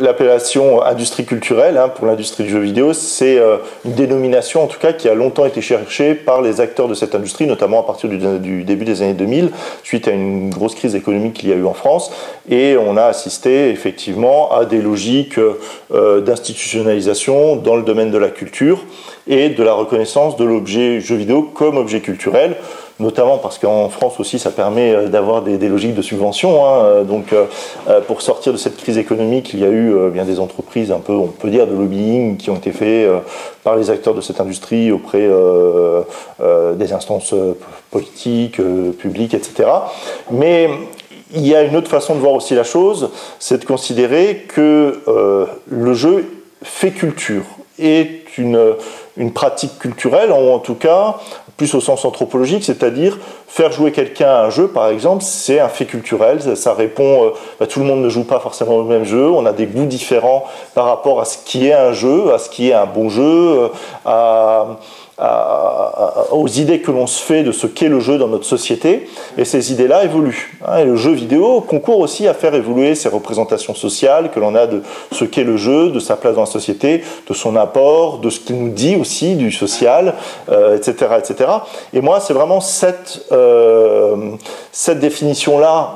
L'appellation industrie culturelle, hein, pour l'industrie du jeu vidéo, c'est une dénomination en tout cas qui a longtemps été cherchée par les acteurs de cette industrie, notamment à partir du début des années 2000, suite à une grosse crise économique qu'il y a eu en France. Et on a assisté effectivement à des logiques d'institutionnalisation dans le domaine de la culture et de la reconnaissance de l'objet jeu vidéo comme objet culturel, notamment parce qu'en France aussi ça permet d'avoir des logiques de subvention, hein. Donc pour sortir de cette crise économique, il y a eu bien des entreprises un peu, on peut dire, de lobbying qui ont été faits par les acteurs de cette industrie auprès des instances politiques, publiques, etc. Mais il y a une autre façon de voir aussi la chose, c'est de considérer que le jeu fait culture, est une pratique culturelle, ou en tout cas plus au sens anthropologique, c'est-à-dire faire jouer quelqu'un à un jeu, par exemple, c'est un fait culturel, ça répond, tout le monde ne joue pas forcément au même jeu, on a des goûts différents par rapport à ce qui est un jeu, à ce qui est un bon jeu, aux idées que l'on se fait de ce qu'est le jeu dans notre société, et ces idées-là évoluent. Hein, et le jeu vidéo concourt aussi à faire évoluer ces représentations sociales que l'on a de ce qu'est le jeu, de sa place dans la société, de son apport, de ce qu'il nous dit aussi, du social, etc., etc. Et moi, c'est vraiment cette définition-là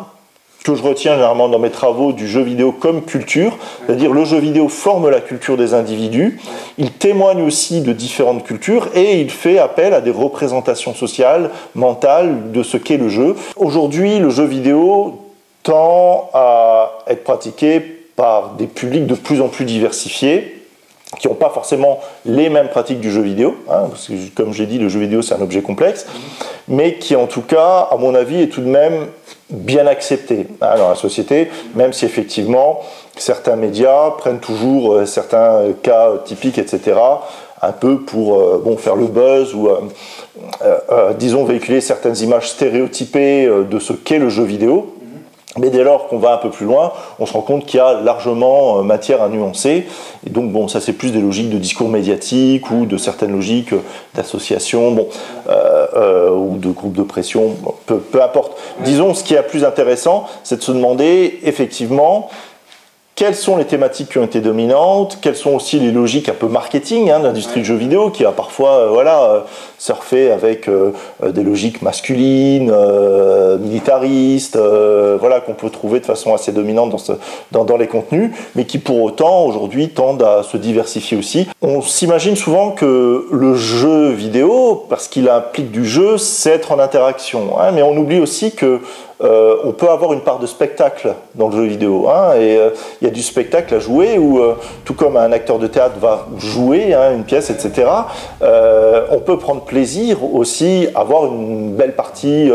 que je retiens généralement dans mes travaux du jeu vidéo comme culture, c'est-à-dire le jeu vidéo forme la culture des individus, il témoigne aussi de différentes cultures et il fait appel à des représentations sociales, mentales de ce qu'est le jeu. Aujourd'hui, le jeu vidéo tend à être pratiqué par des publics de plus en plus diversifiés, qui n'ont pas forcément les mêmes pratiques du jeu vidéo, hein, parce que comme j'ai dit, le jeu vidéo c'est un objet complexe, mais qui en tout cas, à mon avis, est tout de même bien accepté hein, dans la société, même si effectivement certains médias prennent toujours certains cas typiques, etc., un peu pour faire le buzz ou disons véhiculer certaines images stéréotypées de ce qu'est le jeu vidéo. Mais dès lors qu'on va un peu plus loin, on se rend compte qu'il y a largement matière à nuancer. Et donc, bon, ça c'est plus des logiques de discours médiatiques ou de certaines logiques d'associations, bon, ou de groupes de pression, bon, peu importe. Disons, ce qui est le plus intéressant, c'est de se demander effectivement quelles sont les thématiques qui ont été dominantes, quelles sont aussi les logiques un peu marketing hein, de l'industrie du jeu vidéo qui a parfois surfé avec des logiques masculines, militaristes, qu'on peut trouver de façon assez dominante dans les contenus, mais qui pour autant aujourd'hui tendent à se diversifier aussi. On s'imagine souvent que le jeu vidéo, parce qu'il implique du jeu, c'est être en interaction, hein, mais on oublie aussi que on peut avoir une part de spectacle dans le jeu vidéo. Hein, et il y a du spectacle à jouer où, tout comme un acteur de théâtre va jouer hein, une pièce, etc., on peut prendre plaisir aussi à avoir une belle partie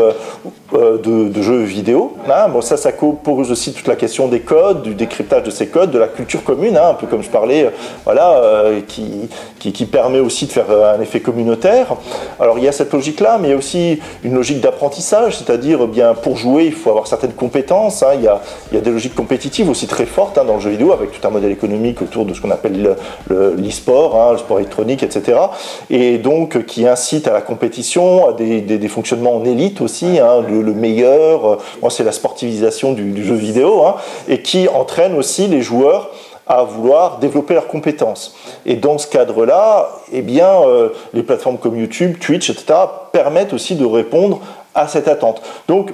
de jeux vidéo. Hein. Bon, ça pose aussi toute la question des codes, du décryptage de ces codes, de la culture commune, hein, un peu comme je parlais, qui permet aussi de faire un effet communautaire. Alors il y a cette logique-là, mais il y a aussi une logique d'apprentissage, c'est-à-dire pour jouer, il faut avoir certaines compétences, hein. Il y a des logiques compétitives aussi très fortes hein, dans le jeu vidéo, avec tout un modèle économique autour de ce qu'on appelle l'e-sport, hein, le sport électronique, etc. Et donc qui incite à la compétition, à des fonctionnements en élite aussi, hein, le meilleur, c'est la sportivisation du jeu vidéo, hein, et qui entraîne aussi les joueurs à vouloir développer leurs compétences. Et dans ce cadre-là, les plateformes comme YouTube, Twitch, etc. permettent aussi de répondre à cette attente. Donc,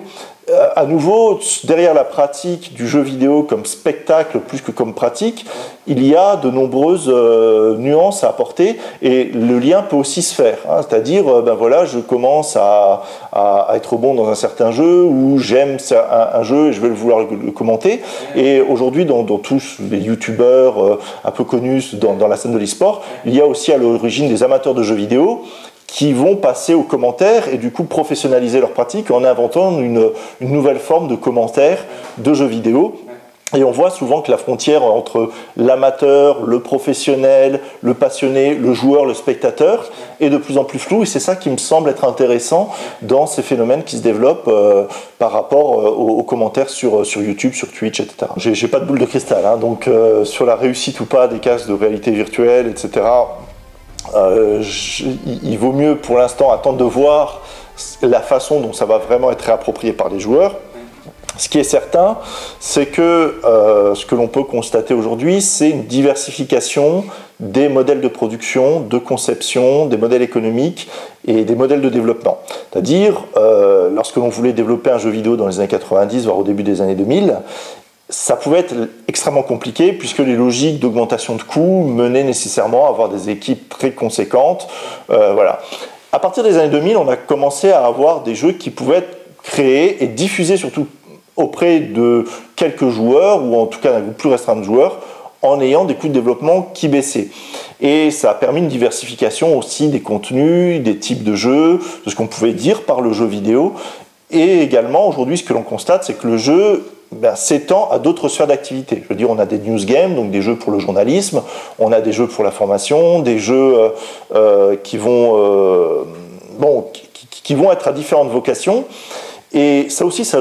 à nouveau, derrière la pratique du jeu vidéo comme spectacle plus que comme pratique, il y a de nombreuses nuances à apporter et le lien peut aussi se faire. Hein, c'est-à-dire, je commence à être bon dans un certain jeu ou j'aime un jeu et je vais vouloir le commenter. Et aujourd'hui, dans tous les youtubeurs un peu connus dans la scène de l'e-sport, il y a aussi à l'origine des amateurs de jeux vidéo qui vont passer aux commentaires et du coup professionnaliser leur pratique en inventant une nouvelle forme de commentaires de jeux vidéo. Et on voit souvent que la frontière entre l'amateur, le professionnel, le passionné, le joueur, le spectateur est de plus en plus floue. Et c'est ça qui me semble être intéressant dans ces phénomènes qui se développent par rapport aux commentaires sur YouTube, sur Twitch, etc. J'ai pas de boule de cristal, hein, donc sur la réussite ou pas des casques de réalité virtuelle, etc. Il vaut mieux pour l'instant attendre de voir la façon dont ça va vraiment être réapproprié par les joueurs. Ce qui est certain, c'est que ce que l'on peut constater aujourd'hui, c'est une diversification des modèles de production, de conception, des modèles économiques et des modèles de développement. C'est-à-dire, lorsque l'on voulait développer un jeu vidéo dans les années 90, voire au début des années 2000, ça pouvait être extrêmement compliqué puisque les logiques d'augmentation de coûts menaient nécessairement à avoir des équipes très conséquentes. Voilà. À partir des années 2000, on a commencé à avoir des jeux qui pouvaient être créés et diffusés surtout auprès de quelques joueurs, ou en tout cas d'un groupe plus restreint de joueurs, en ayant des coûts de développement qui baissaient. Et ça a permis une diversification aussi des contenus, des types de jeux, de ce qu'on pouvait dire par le jeu vidéo. Et également, aujourd'hui, ce que l'on constate, c'est que le jeu s'étend à d'autres sphères d'activité. Je veux dire, on a des news games, donc des jeux pour le journalisme, on a des jeux pour la formation, des jeux qui vont être à différentes vocations. Et ça aussi, ça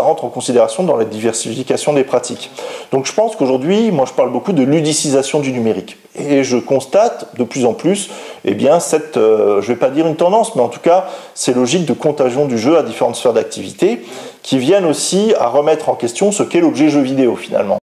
rentre en considération dans la diversification des pratiques. Donc je pense qu'aujourd'hui, moi je parle beaucoup de ludicisation du numérique. Et je constate de plus en plus, eh bien, cette, je ne vais pas dire une tendance, mais en tout cas, ces logiques de contagion du jeu à différentes sphères d'activité qui viennent aussi à remettre en question ce qu'est l'objet jeu vidéo finalement.